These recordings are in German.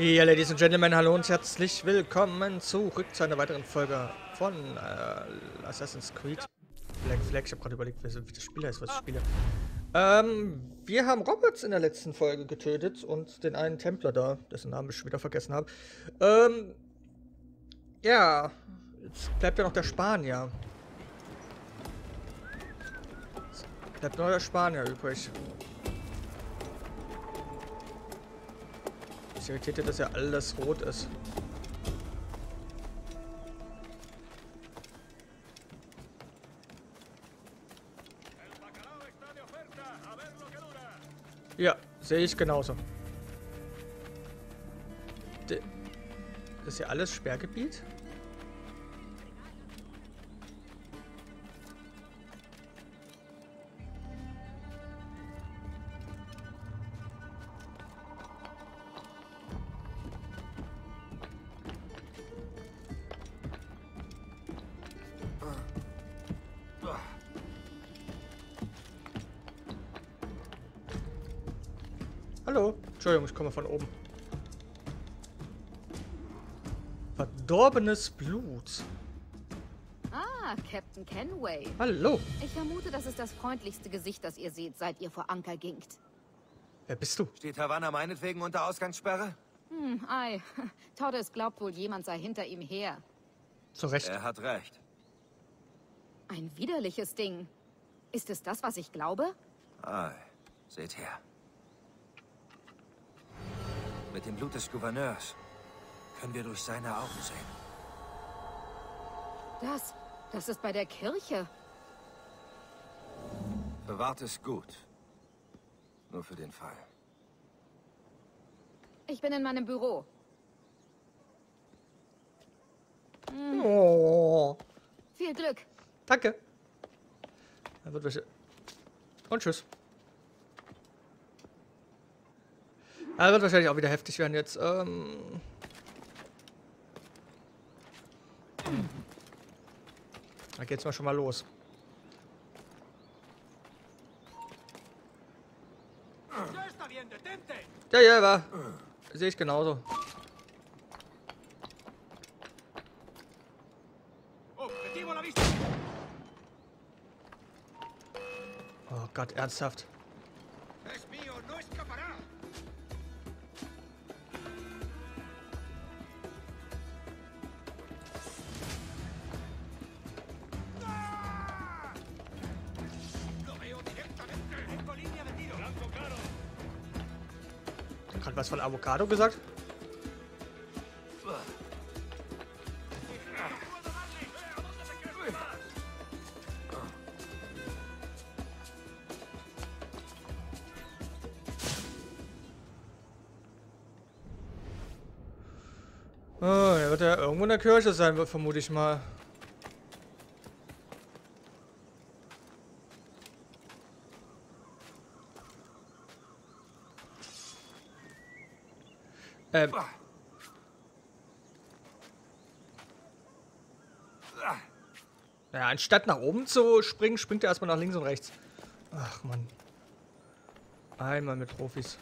Ja, Ladies and Gentlemen, hallo und herzlich willkommen zurück zu einer weiteren Folge von Assassin's Creed Black Flag. Ich habe gerade überlegt, wie das Spiel heißt, was ich spiele. Wir haben Robots in der letzten Folge getötet und den einen Templer da, dessen Namen ich schon wieder vergessen habe. Ja, jetzt bleibt ja noch der Spanier. Bleibt nur der Spanier übrig. Ich irritierte, dass ja alles rot ist. Ja, sehe ich genauso. Das ist ja alles Sperrgebiet. Hallo. Entschuldigung, ich komme von oben. Verdorbenes Blut. Ah, Captain Kenway. Hallo. Ich vermute, das ist das freundlichste Gesicht, das ihr seht, seit ihr vor Anker gingt. Wer bist du? Steht Havanna meinetwegen unter Ausgangssperre? Ei. Torres glaubt wohl, jemand sei hinter ihm her. Zu Recht. Er hat recht. Ein widerliches Ding. Ist es das, was ich glaube? Ei. Seht her. Mit dem Blut des Gouverneurs können wir durch seine Augen sehen. Das ist bei der Kirche. Bewahrt es gut. Nur für den Fall. Ich bin in meinem Büro. Oh. Viel Glück. Danke. Dann wird welche. Und tschüss. Also wird wahrscheinlich auch wieder heftig werden jetzt. Da geht's mal schon mal los. Ja, war. Sehe ich genauso. Oh Gott, ernsthaft. Hat was von Avocado gesagt? Oh, er wird ja irgendwo in der Kirche sein, vermute ich mal. Naja, anstatt nach oben zu springen, springt er erstmal nach links und rechts. Ach man. Einmal mit Profis.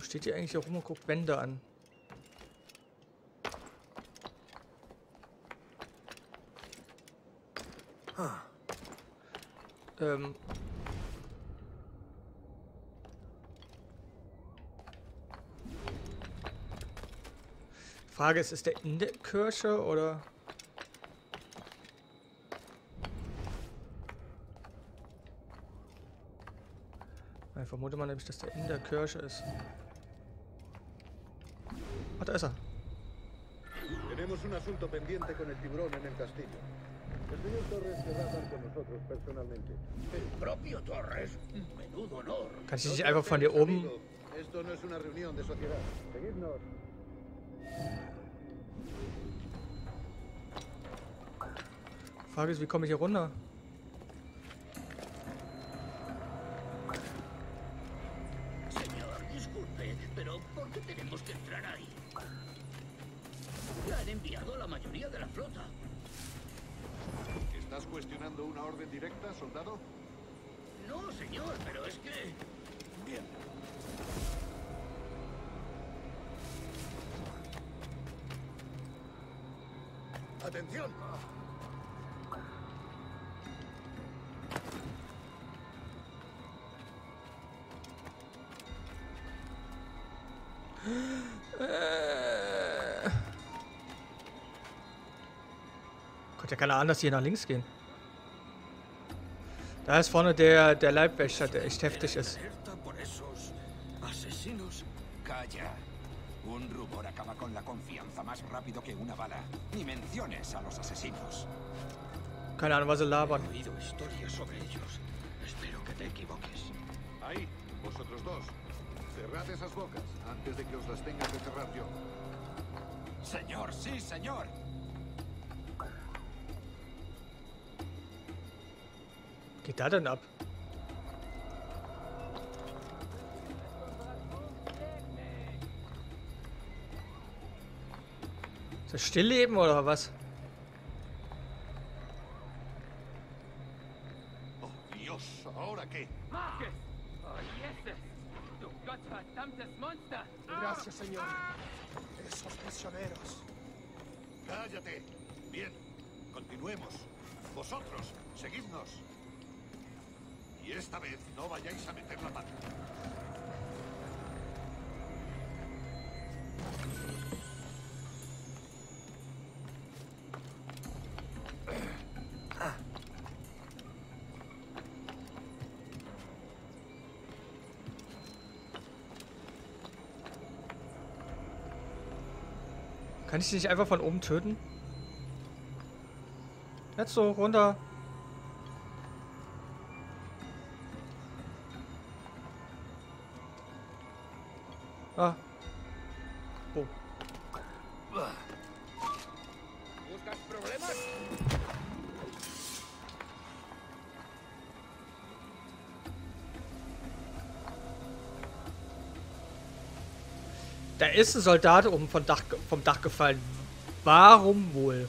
Steht hier eigentlich auch immer, guckt Wände an. Frage ist, ist der in der Kirche oder? Ich vermute mal nämlich, dass der in der Kirche ist. Da ist er. Tenemos un asunto pendiente con el tiburón en el castillo. El señor Torres querrá hablar con nosotros personalmente. El propio Torres, menudo honor. Kann ich nicht einfach von dir oben? Esto no es una reunión de sociedad. Seguidnos. Frage ist, wie komme ich hier runter? Señor, disculpe. pero ¿por qué tenemos que entrar ahí? Ya han enviado a la mayoría de la flota. ¿Estás cuestionando una orden directa, soldado? No, señor, pero es que... Bien. ¡Atención! Gott, ja, keine Ahnung, dass die hier nach links gehen. Da ist vorne der Leibwächter, der echt heftig ist. Un rumor acaba con la confianza más rápido que una bala. Ni menciones a los asesinos. Keine Ahnung, was sie labern. He oído historias sobre ellos. Espero que te equivoques. Ahí, vosotros dos. Cerrad esas bocas antes de que os las tenga que cerrar yo. Señor, sí, señor. ¿Qué da denn ab? Ist das Stillleben oder was? Oh Dios, ¿ahora qué? ¡Márquez! ¡Oyeses! ¡Tu gottverdammtes Monster! Gracias, señor. Esos prisioneros. Cállate. Bien, continuemos. Vosotros, seguidnos. Y esta vez no vayáis a meter la pata. Kann ich dich nicht einfach von oben töten? Jetzt so, runter. Ah. Oh. ¿Buscas problemas? Da ist ein Soldat oben vom Dach gefallen. Warum wohl?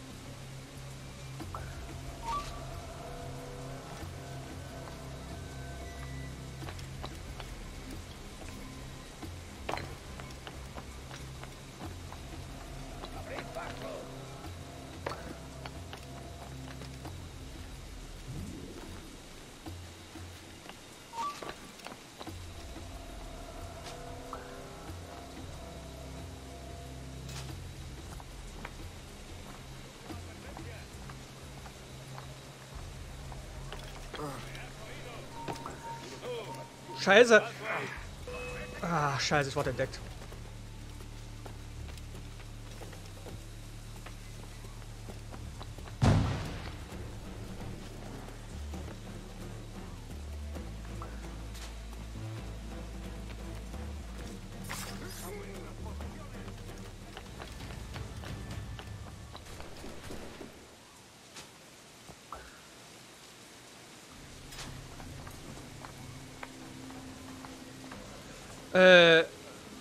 Scheiße! Ah, scheiße, ich wurde entdeckt.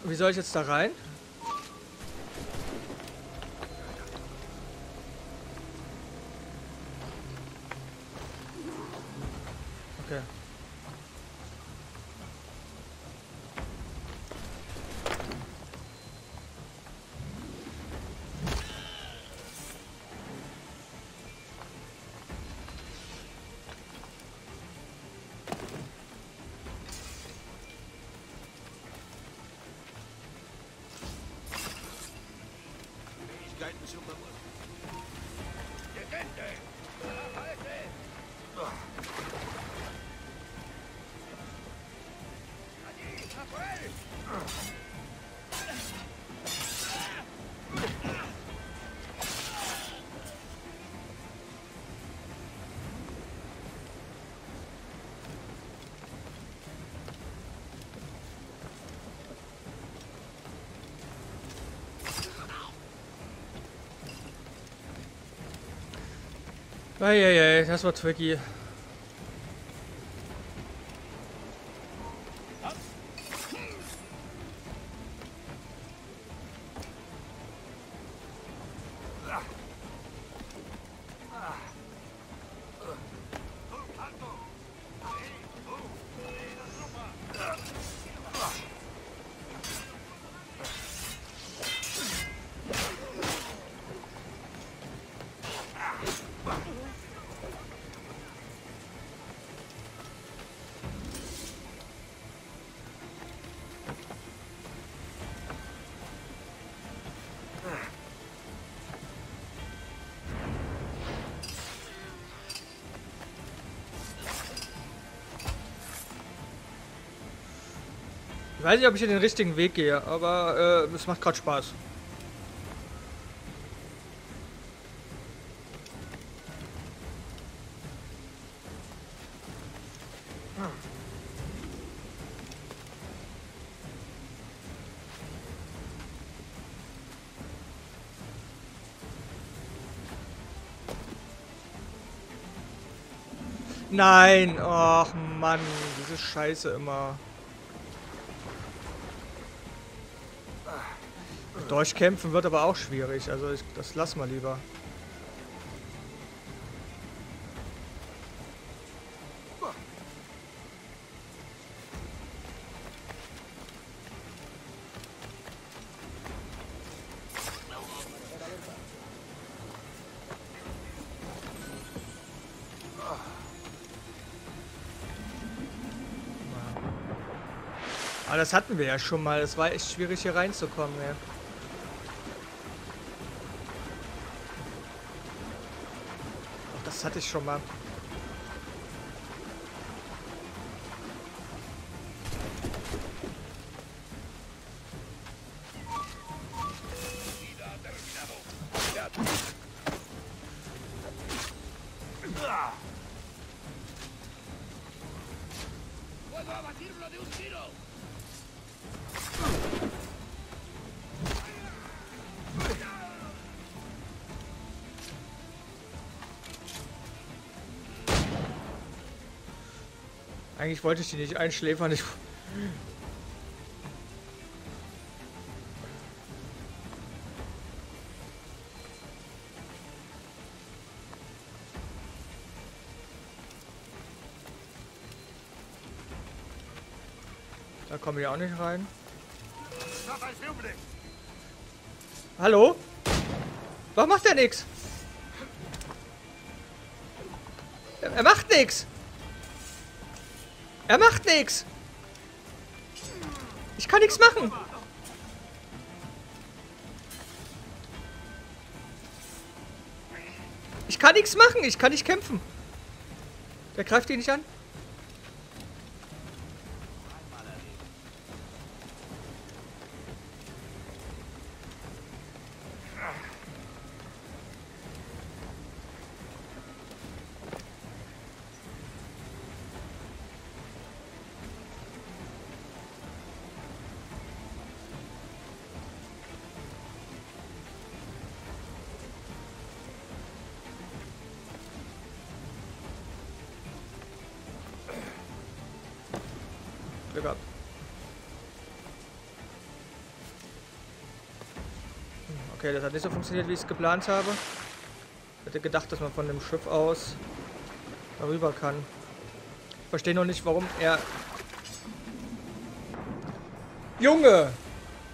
Wie soll ich jetzt da rein? Okay. Eieiei, das war tricky. Ich weiß nicht, ob ich hier den richtigen Weg gehe, aber es macht gerade Spaß. Nein, ach Mann, diese Scheiße immer. Durchkämpfen wird aber auch schwierig, also das lassen wir lieber. Aber das hatten wir ja schon mal. Es war echt schwierig, hier reinzukommen, ey. Das hatte ich schon mal. Eigentlich wollte ich die nicht einschläfern. Ich da kommen wir auch nicht rein. Hallo? Warum macht er nichts? Er macht nichts! Er macht nichts! Ich kann nichts machen! Ich kann nichts machen! Ich kann nicht kämpfen! Der greift ihn nicht an? Okay, das hat nicht so funktioniert, wie ich es geplant habe. Ich hätte gedacht, dass man von dem Schiff aus darüber kann. Ich verstehe noch nicht, warum er... Junge!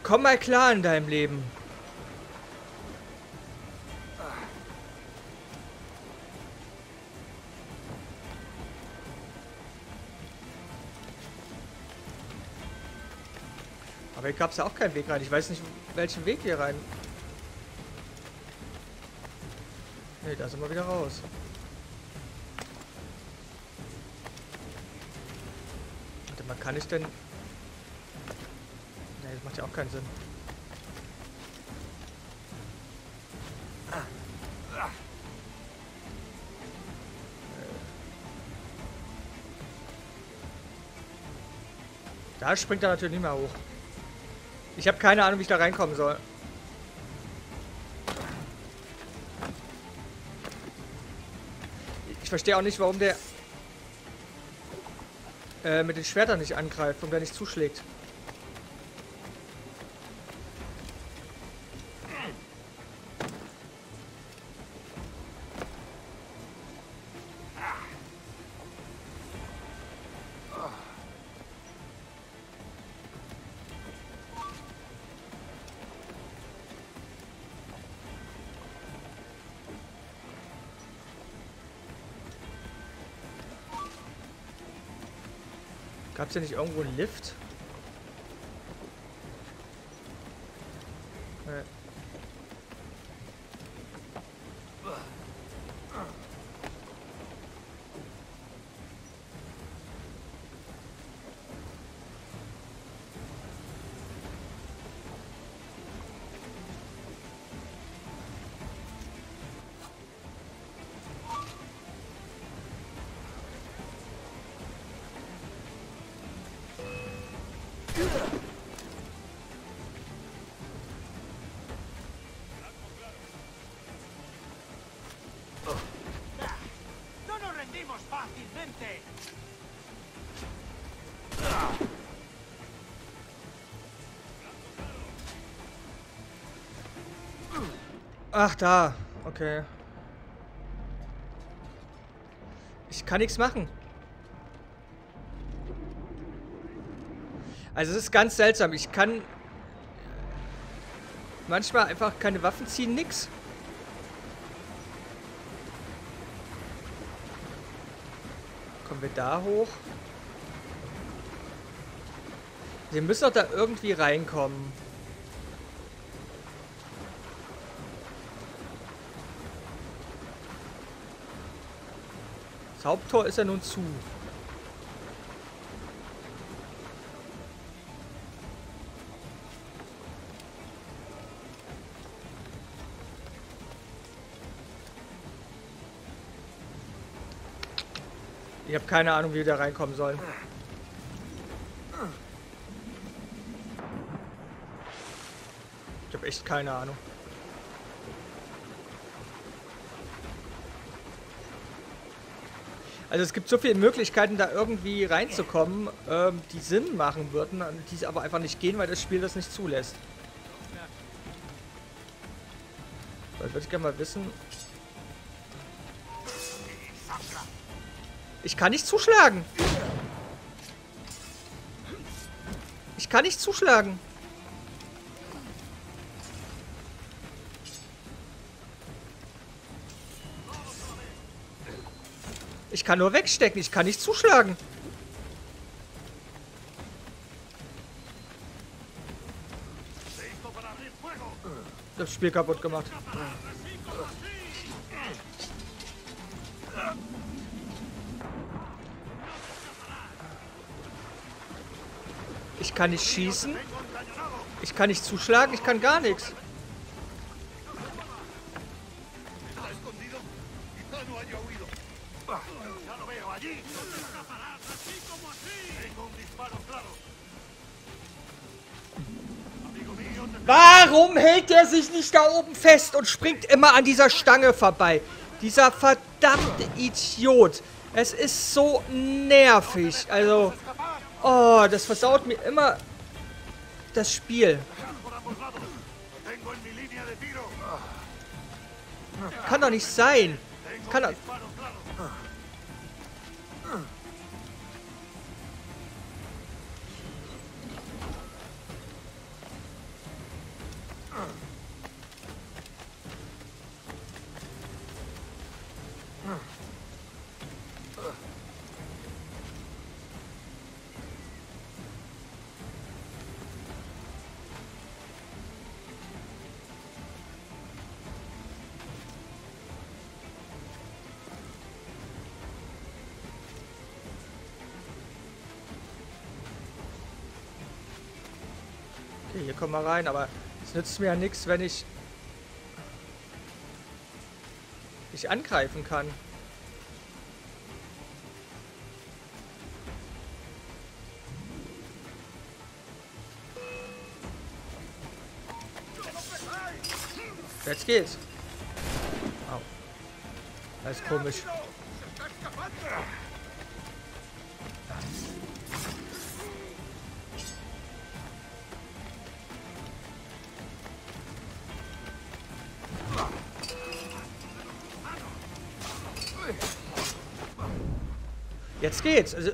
Komm mal klar in deinem Leben! Aber hier gab es ja auch keinen Weg rein. Ich weiß nicht, welchen Weg hier rein. Ne, da sind wir wieder raus. Warte mal, kann ich denn... Ne, das macht ja auch keinen Sinn. Da springt er natürlich nicht mehr hoch. Ich habe keine Ahnung, wie ich da reinkommen soll. Ich verstehe auch nicht, warum der mit den Schwertern nicht angreift und der nicht zuschlägt. Gab es ja nicht irgendwo einen Lift? Ach, da. Okay. Ich kann nichts machen. Also es ist ganz seltsam. Ich kann manchmal einfach keine Waffen ziehen, nix. Kommen wir da hoch? Wir müssen doch da irgendwie reinkommen. Das Haupttor ist ja nun zu. Ich habe keine Ahnung, wie wir da reinkommen sollen. Ich habe echt keine Ahnung. Also es gibt so viele Möglichkeiten, da irgendwie reinzukommen, die Sinn machen würden, die aber einfach nicht gehen, weil das Spiel das nicht zulässt. So, ich würde gerne mal wissen. Ich kann nicht zuschlagen. Ich kann nicht zuschlagen. Ich kann nur wegstecken. Ich kann nicht zuschlagen. Das Spiel kaputt gemacht. Ich kann nicht schießen. Ich kann nicht zuschlagen. Ich kann gar nichts. Warum hält der sich nicht da oben fest und springt immer an dieser Stange vorbei? Dieser verdammte Idiot. Es ist so nervig. Also, oh, das versaut mir immer das Spiel. Kann doch nicht sein. Kann doch... Okay, hier kommen wir rein, aber es nützt mir ja nichts, wenn ich nicht angreifen kann. Jetzt geht's. Au. Das ist komisch. Jetzt geht's. Also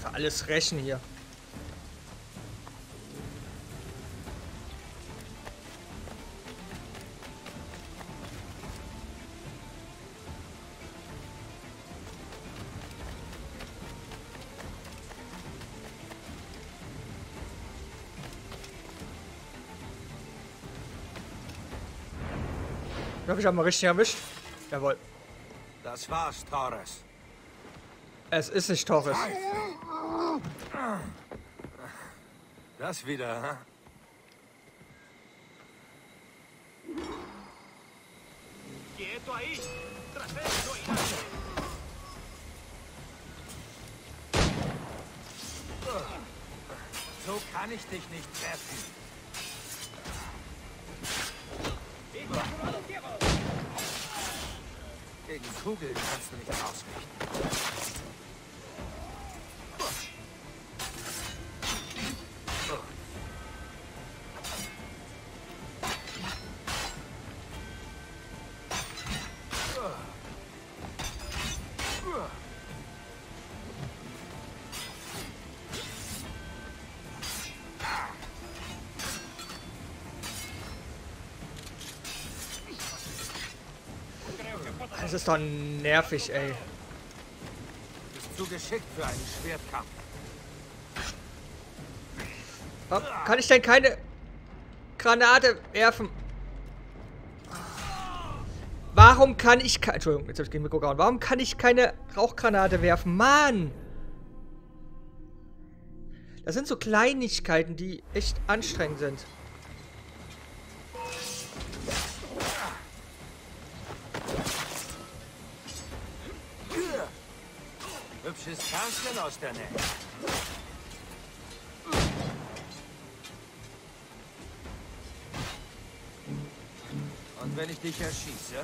für alles rächen hier. Ich hoffe, ich habe mal richtig erwischt. Jawohl. Das war's, Torres. Es ist nicht Torres. Das wieder, ha? So kann ich dich nicht treffen. Gegen Kugeln kannst du nicht ausrichten. Das ist doch nervig, ey. Bist du geschickt für einen Schwertkampf? Warum kann ich denn keine Granate werfen? Warum kann ich keine... Entschuldigung, jetzt habe ich gegen Mikro gehauen. Warum kann ich keine Rauchgranate werfen? Mann! Das sind so Kleinigkeiten, die echt anstrengend sind. Hübsches Kerlchen aus der Nähe. Und wenn ich dich erschieße?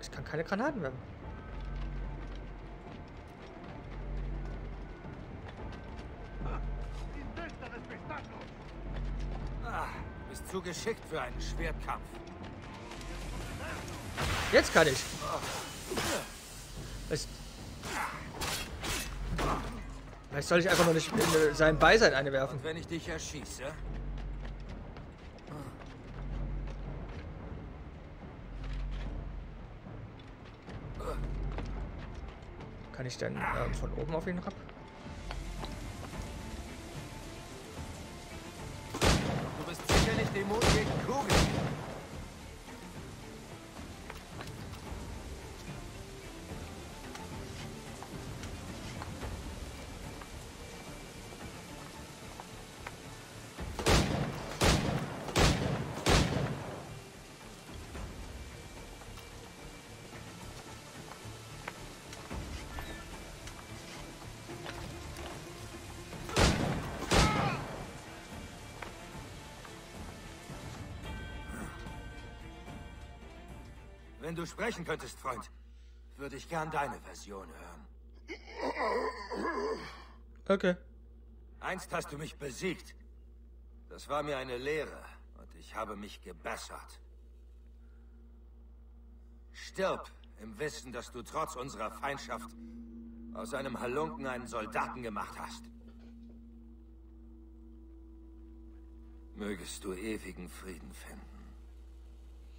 Ich kann keine Granaten werfen. Bist zu geschickt für einen Schwertkampf. Jetzt kann ich. Vielleicht soll ich einfach noch nicht in seinem Beisein eine werfen. Und wenn ich dich erschieße? Kann ich dann von oben auf ihn herab? Du bist sicher nicht immun gegen Kugeln. Wenn du sprechen könntest, Freund, würde ich gern deine Version hören. Okay. Einst hast du mich besiegt. Das war mir eine Lehre und ich habe mich gebessert. Stirb im Wissen, dass du trotz unserer Feindschaft aus einem Halunken einen Soldaten gemacht hast. Mögest du ewigen Frieden finden,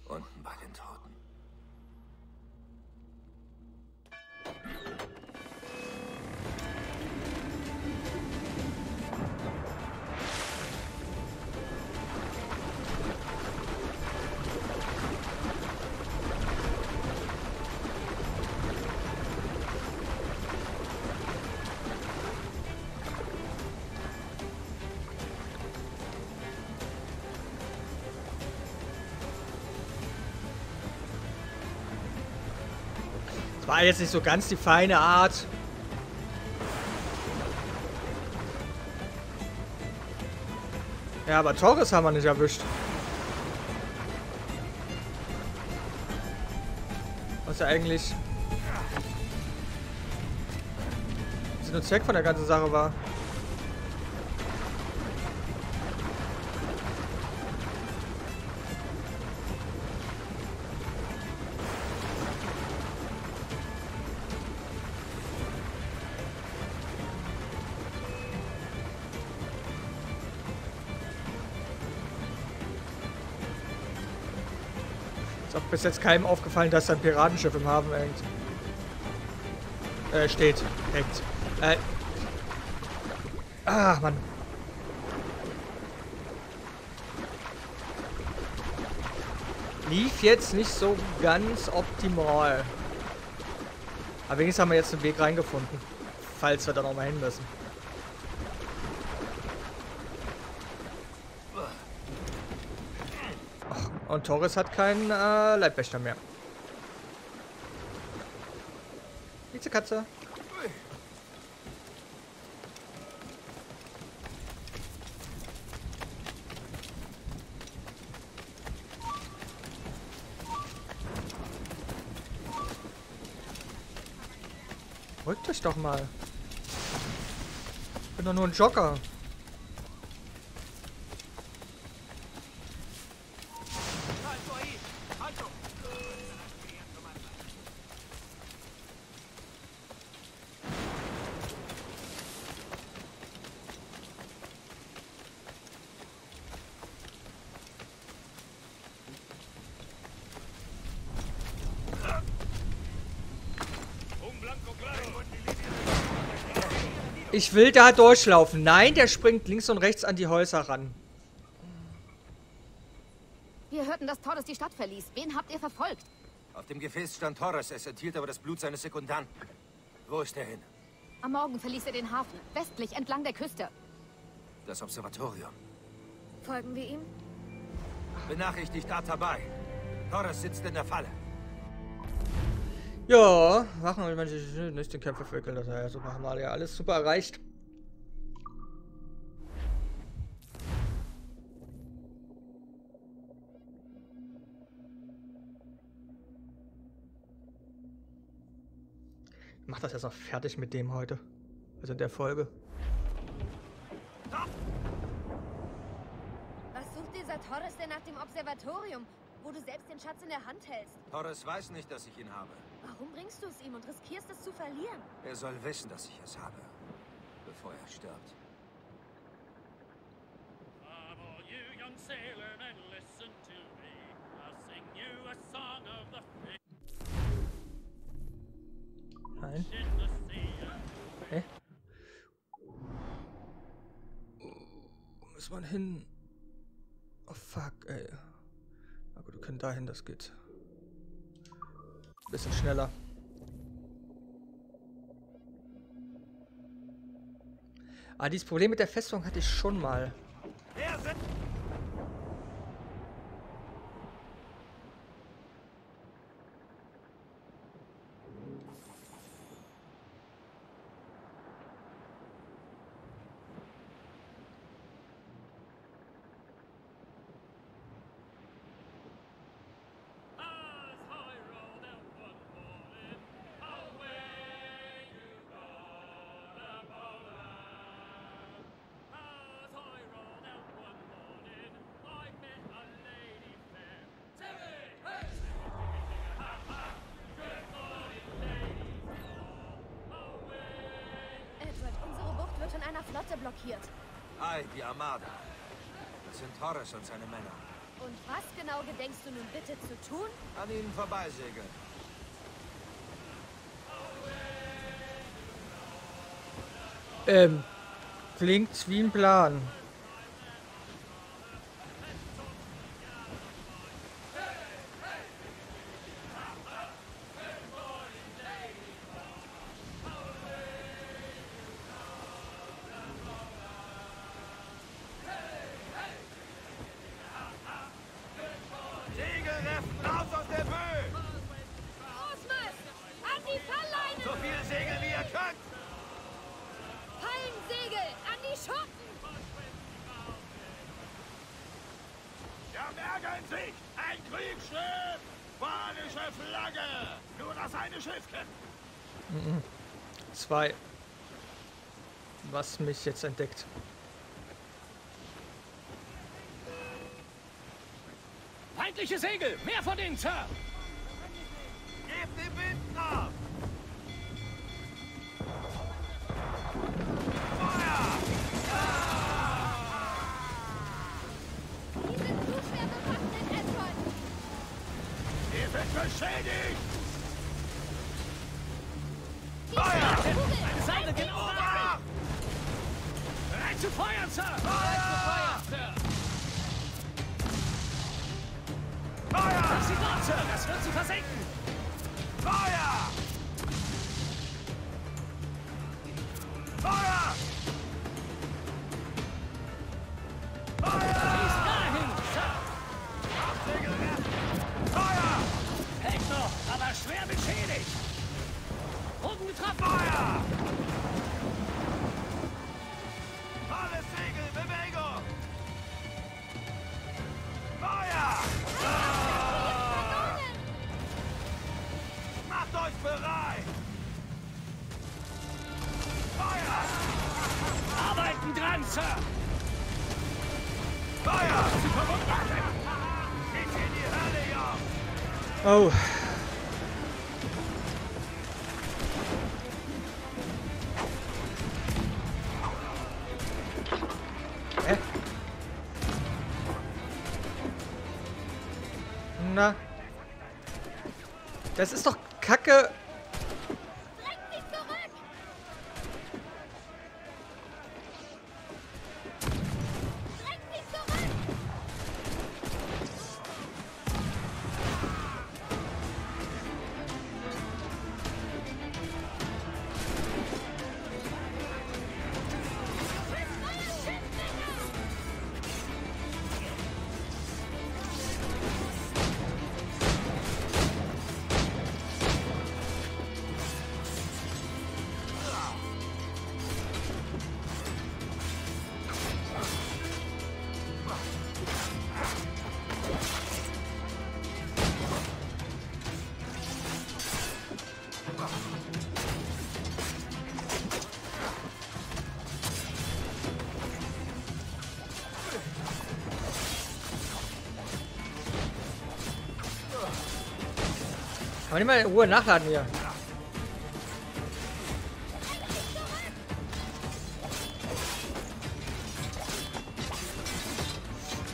unten bei den Toten. War jetzt nicht so ganz die feine Art. Ja, aber Torres haben wir nicht erwischt. Was ja eigentlich Sinn und Zweck von der ganzen Sache war. Bis jetzt keinem aufgefallen, dass da ein Piratenschiff im Hafen hängt. Hängt. Ach, Mann. Lief jetzt nicht so ganz optimal. Aber wenigstens haben wir jetzt den Weg reingefunden. Falls wir da nochmal hin müssen. Und Torres hat keinen Leibwächter mehr. Diese Katze. Rückt euch doch mal. Ich bin doch nur ein Jogger. Ich will da durchlaufen. Nein, der springt links und rechts an die Häuser ran. Wir hörten, dass Torres die Stadt verließ. Wen habt ihr verfolgt? Auf dem Gefäß stand Torres. Es enthielt aber das Blut seines Sekundanten. Wo ist er hin? Am Morgen verließ er den Hafen. Westlich, entlang der Küste. Das Observatorium. Folgen wir ihm? Benachrichtigt Atabai. Torres sitzt in der Falle. Ja, machen wir manche nicht den Kämpfer verwickeln. Das heißt, so machen wir ja alles super erreicht. Ich mach das jetzt noch fertig mit dem heute. Also in der Folge. Was sucht dieser Torres denn nach dem Observatorium, wo du selbst den Schatz in der Hand hältst? Torres weiß nicht, dass ich ihn habe. Warum bringst du es ihm und riskierst es zu verlieren? Er soll wissen, dass ich es habe, bevor er stirbt. Nein. Okay. Wo muss man hin? Oh fuck, ey. Na gut, wir können dahin, das geht. Bisschen schneller. Ah, dieses Problem mit der Festung hatte ich schon mal. Blockiert. Ei, die Armada. Das sind Torres und seine Männer. Und was genau gedenkst du nun bitte zu tun? An ihnen vorbeisegeln. Klingt wie ein Plan. Zwei. Was mich jetzt entdeckt. Feindliche Segel! Mehr von denen, Sir! Gebt den Wind ab! Feuer! Die sind zu schwer befasst in Edward! Die sind beschädigt! Zu feuern, Sir! Feuer! Zu feuern, Sir! Feuer! Lass sie dort, Sir! Das wird sie versenken! Feuer! Feuer! Feuer! Sie ist dahin, Sir! Feuer! Hält noch, aber schwer beschädigt! Oben getroffen! Feuer! Oh. Na. Das ist doch Kacke. Bring mich zurück. Kann man nicht mal in Ruhe nachladen hier.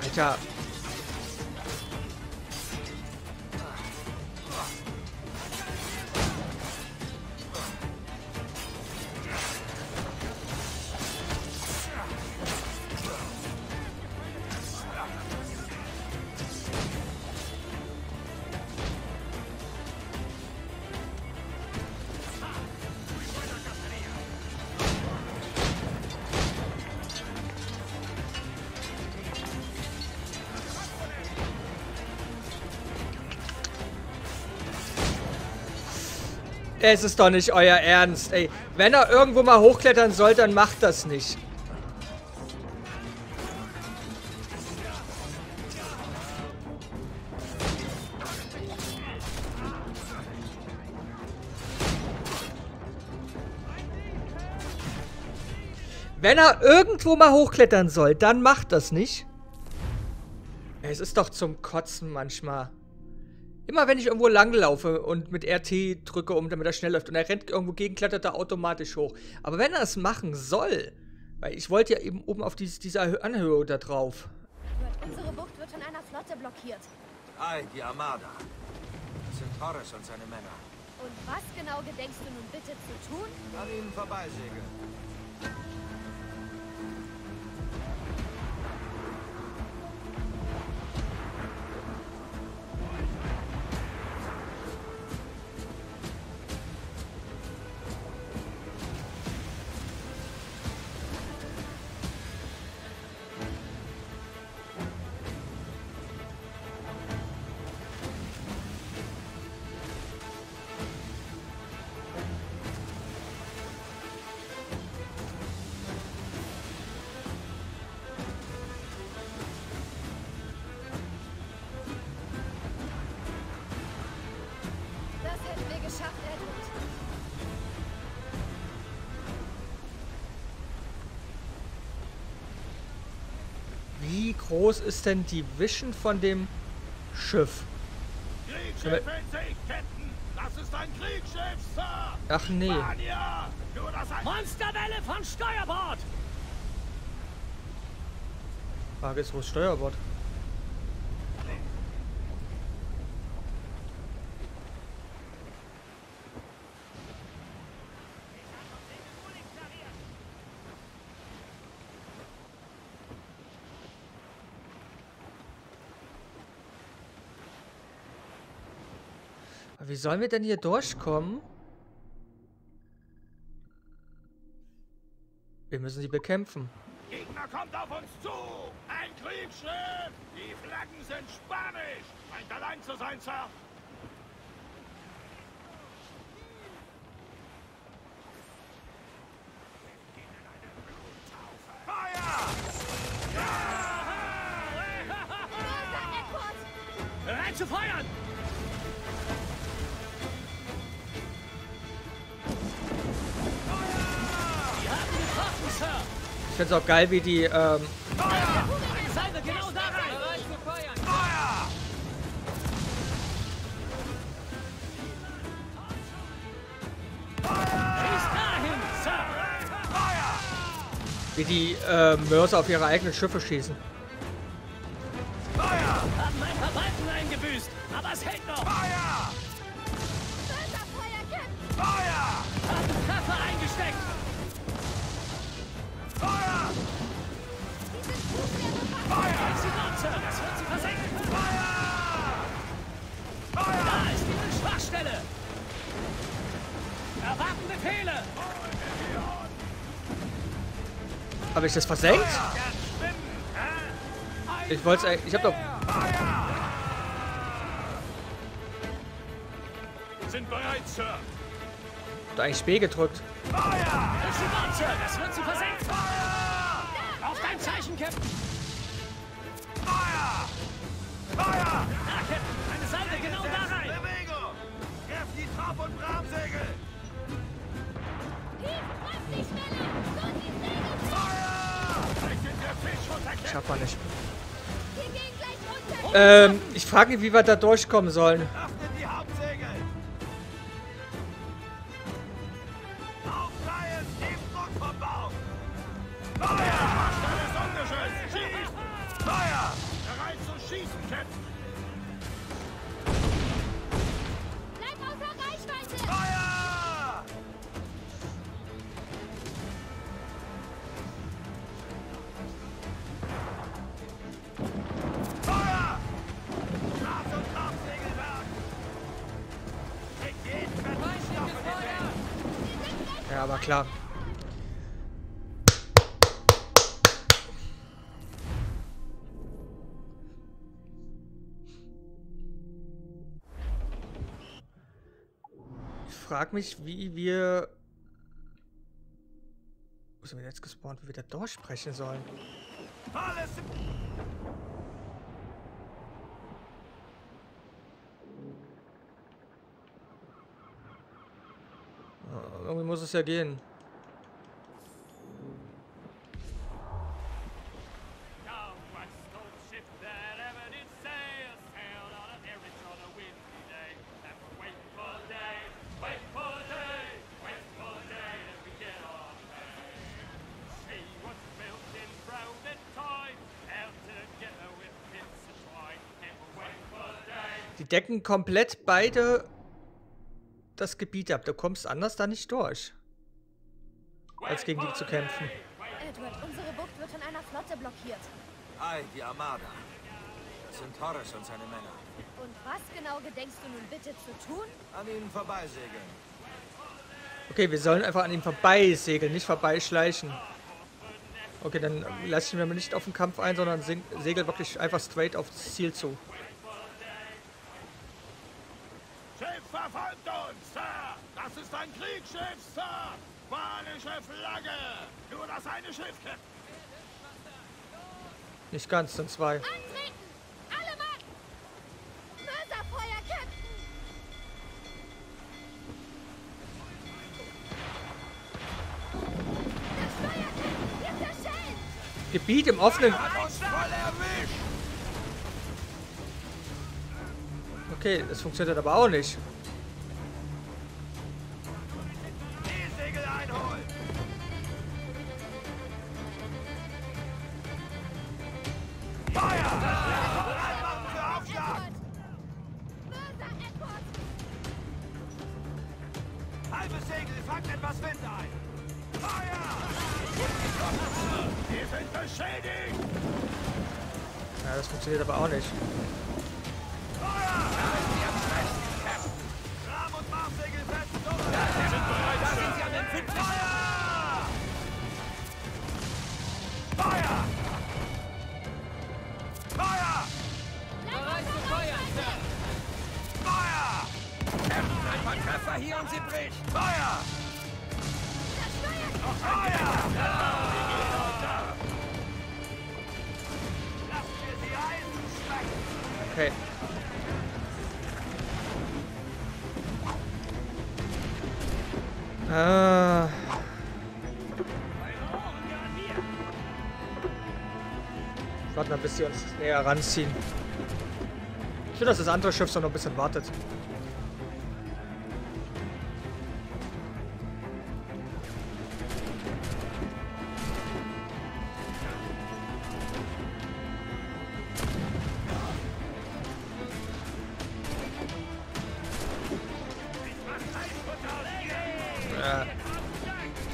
Alter. Es ist doch nicht euer Ernst, ey. Wenn er irgendwo mal hochklettern soll, dann macht das nicht. Wenn er irgendwo mal hochklettern soll, dann macht das nicht. Es ist doch zum Kotzen manchmal. Immer wenn ich irgendwo langlaufe und mit RT drücke, damit er schnell läuft und er rennt irgendwo gegen, klettert er automatisch hoch. Aber wenn er es machen soll, weil ich wollte ja eben oben auf diese Anhöhe da drauf. Unsere Bucht wird von einer Flotte blockiert. Ei, die Armada. Das sind Torres und seine Männer. Und was genau gedenkst du nun bitte zu tun? An ihnen vorbeisegeln. Wie groß ist denn die Vision von dem Schiff? Das ist ein Kriegsschiff, Sir! Ach nee. Monsterwelle von Steuerbord! Frage ist, wo ist Steuerbord? Wie sollen wir denn hier durchkommen? Wir müssen sie bekämpfen. Gegner kommt auf uns zu! Ein Kriegsschiff! Die Flaggen sind spanisch! Meint allein zu sein, Sir! Feuer! Ja! Bereit zu feuern! Ich finde es auch geil, wie die Mörser auf ihre eigenen Schiffe schießen. Feuer! Haben ein paar Balken eingebüßt, aber es hält noch. Feuer! Feuer! Haben Treffer eingesteckt. Habe ich das versenkt? Ich wollte es. Ich habe doch. Sind bereit, Sir. Hab da eigentlich Spee gedrückt. Feuer! Das wird zu versenkt. Auf dein Zeichen, Captain. Feuer! Feuer! Na, Captain, eine Seite genau da rein. Bewegung! Werf die Trab- und Brabsegel. Ich hab mal nicht. Ich frage, wie wir da durchkommen sollen. klar. Ich frage mich, wie wir... Wo sind wir jetzt gespawnt, wie wir da durchsprechen sollen? Alles irgendwie muss es ja gehen. Die decken komplett beide das Gebiet ab. Du kommst anders da nicht durch, als gegen die zu kämpfen. Edward, unsere Bucht wird von einer Flotte blockiert. Hi, die Armada. Das sind Torres und seine Männer. Und was genau gedenkst du nun bitte zu tun? An ihnen vorbeisegeln. Okay, wir sollen einfach an ihnen vorbeisegeln, nicht vorbeischleichen. Okay, dann lasse ich mir nicht auf den Kampf ein, sondern segel wirklich einfach straight aufs Ziel zu. Verfolgt uns, Sir! Das ist ein Kriegsschiff, Sir! Spanische Flagge! Nur das eine Schiff, Captain! Nicht ganz, sind zwei. Antreten! Alle Mann! Mörserfeuer, Captain! Das Steuer, Captain! Ist Gebiet im offenen... Okay, das funktioniert aber auch nicht. Die Segel einholen! Feuer! Einmachen für Aufschlag! Halbes Segel, fangt etwas Wind ein! Feuer! Wir sind beschädigt! Ja, das funktioniert aber auch nicht. Okay. Ah. Warten wir, bis sie uns näher ranziehen. Schön, dass das andere Schiff so noch ein bisschen wartet.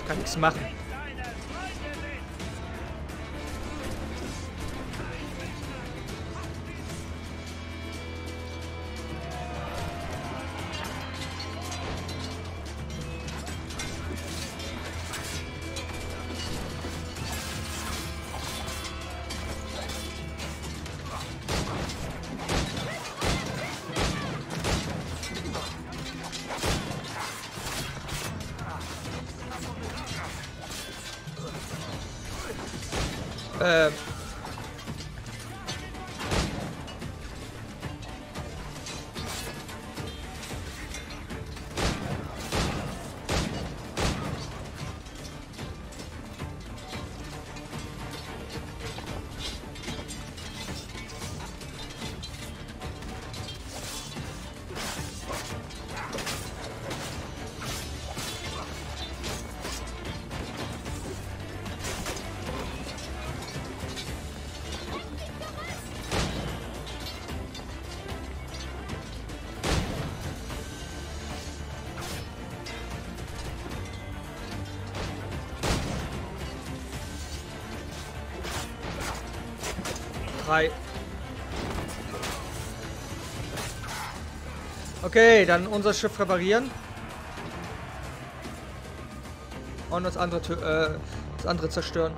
Kann nichts machen. Okay, dann unser Schiff reparieren. und das andere zerstören.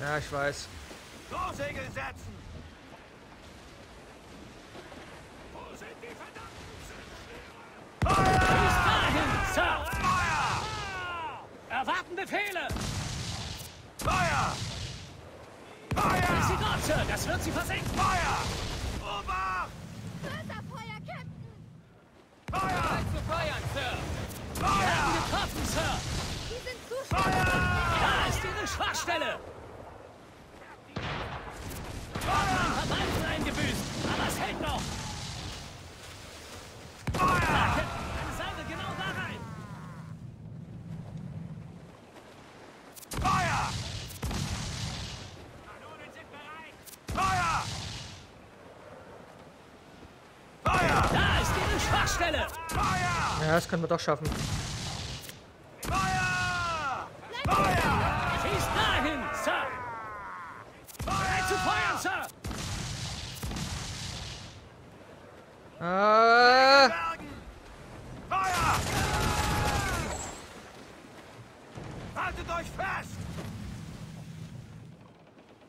Ja, ich weiß. Vorsegel setzen! Wo sind die verdammten Feuer! Feuer! Feuer! Erwarten Befehle! Feuer! Feuer! Sie dort, Sir! Das wird sie versenken! Feuer! Obacht! Förderfeuer, Captain! Feuer! Bereit zu feuern, Sir! Feuer! Wir haben getroffen, Sir! Sie sind zuständig! Da ist Ihre Schwachstelle! Ja, das können wir doch schaffen. Feuer! Feuer! Schieß dahin, Sir! Bereit zu feuern, Sir! Feuer! Haltet euch fest!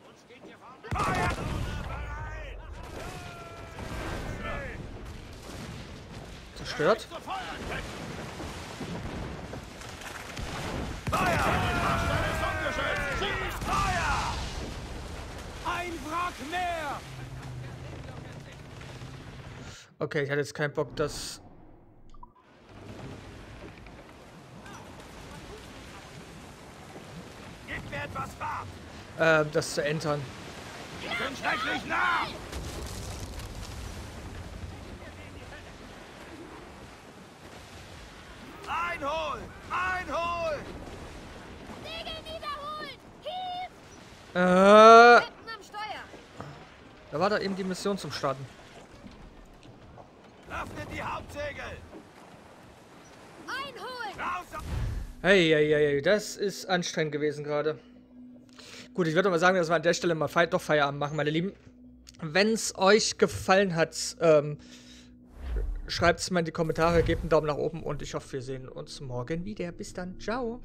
Uns geht hier vorne. Feuer! Zerstört. Okay, ich hatte jetzt keinen Bock, dass... Gib mir etwas wahr! Das zu entern. Ich bin schrecklich nah! Einholen! Einholen! Segel niederholt! Hieb! Captain am Steuer! Da war da eben die Mission zum Starten. Öffnet die Hauptsegel! Einholen! Raus! Hey, hey, hey, das ist anstrengend gewesen gerade. Gut, ich würde mal sagen, dass wir an der Stelle mal doch Feierabend machen, meine Lieben. Wenn es euch gefallen hat, schreibt es mal in die Kommentare, gebt einen Daumen nach oben und ich hoffe, wir sehen uns morgen wieder. Bis dann, ciao!